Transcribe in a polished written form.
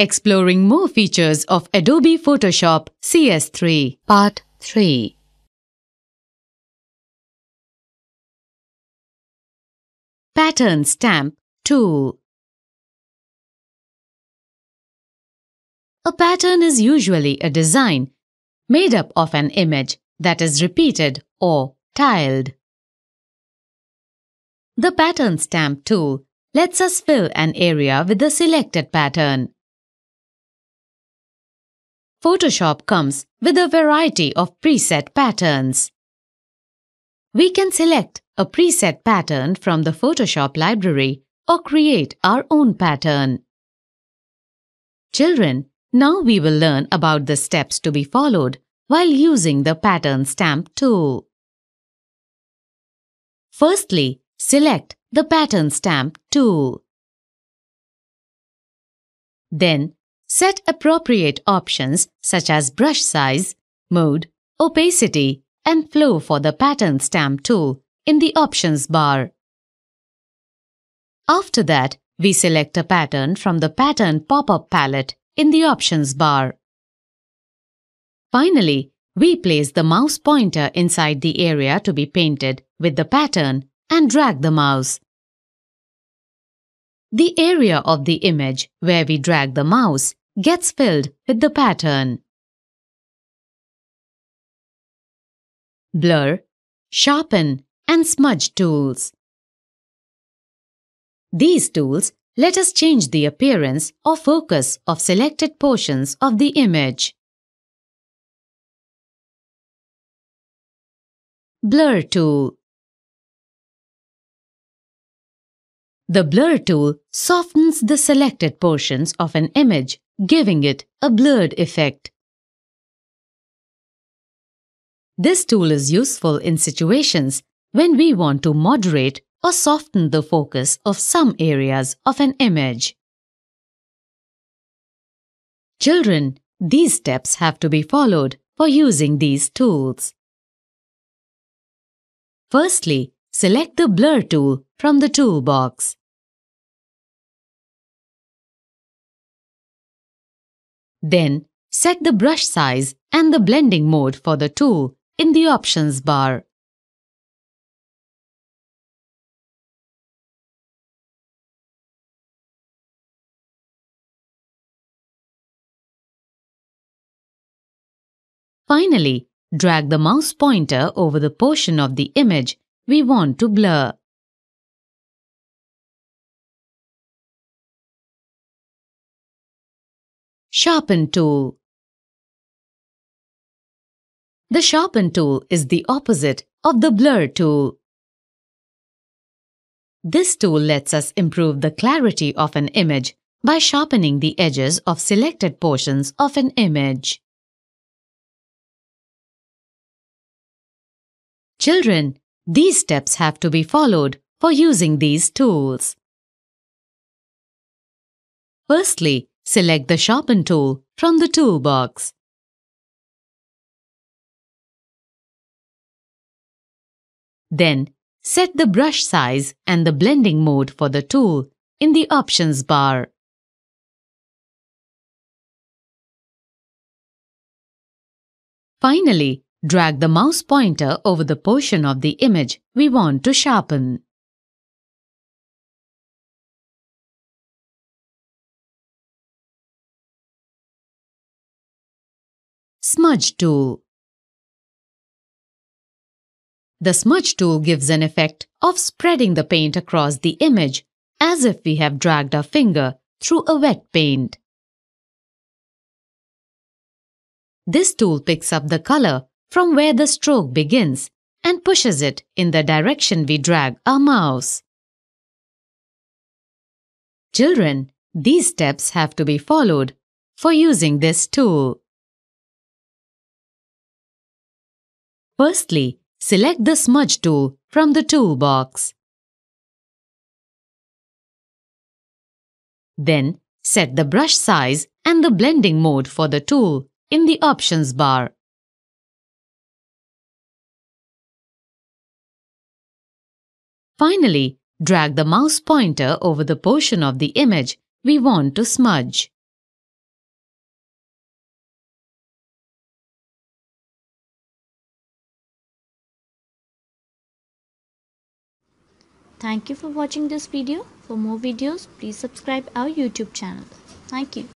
Exploring more features of Adobe Photoshop CS3, Part 3. Pattern Stamp Tool. A pattern is usually a design made up of an image that is repeated or tiled. The Pattern Stamp tool lets us fill an area with the selected pattern. Photoshop comes with a variety of preset patterns. We can select a preset pattern from the Photoshop library or create our own pattern. Children, now we will learn about the steps to be followed while using the Pattern Stamp tool. Firstly, select the Pattern Stamp tool. Then, set appropriate options such as brush size, mode, opacity, and flow for the Pattern Stamp tool in the options bar. After that, we select a pattern from the Pattern pop-up palette in the options bar. Finally, we place the mouse pointer inside the area to be painted with the pattern and drag the mouse. The area of the image where we drag the mouse gets filled with the pattern. Blur, Sharpen, and Smudge tools. These tools let us change the appearance or focus of selected portions of the image. Blur tool. The Blur tool softens the selected portions of an image, giving it a blurred effect. This tool is useful in situations when we want to moderate or soften the focus of some areas of an image. Children, these steps have to be followed for using these tools. Firstly, select the Blur tool from the toolbox. Then, set the brush size and the blending mode for the tool in the options bar. Finally, drag the mouse pointer over the portion of the image we want to blur. Sharpen tool. The Sharpen tool is the opposite of the Blur tool. This tool lets us improve the clarity of an image by sharpening the edges of selected portions of an image. Children, these steps have to be followed for using these tools. Firstly, select the Sharpen tool from the toolbox. Then, set the brush size and the blending mode for the tool in the options bar. Finally, drag the mouse pointer over the portion of the image we want to sharpen. Smudge tool. The Smudge tool gives an effect of spreading the paint across the image as if we have dragged our finger through a wet paint. This tool picks up the color from where the stroke begins and pushes it in the direction we drag our mouse. Children, these steps have to be followed for using this tool. Firstly, select the Smudge tool from the toolbox. Then, set the brush size and the blending mode for the tool in the options bar. Finally, drag the mouse pointer over the portion of the image we want to smudge. Thank you for watching this video. For more videos, please subscribe our YouTube channel. Thank you.